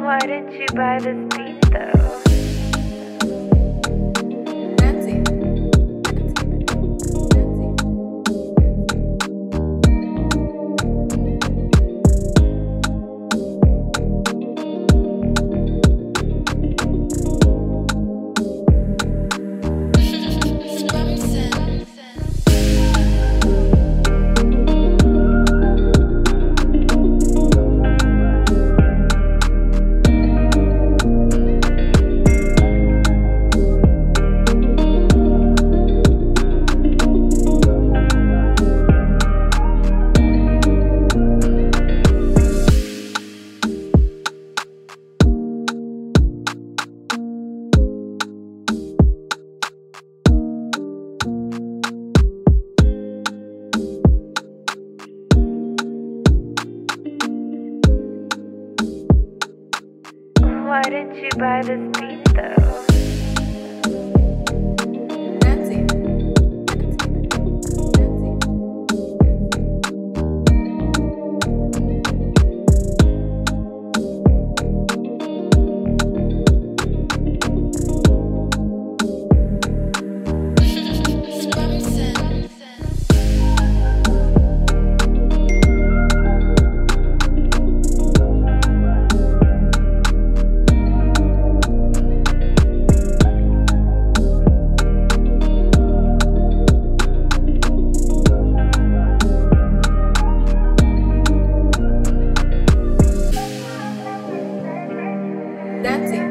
Why didn't you buy this beat though? Why didn't you buy this beat though? That's it.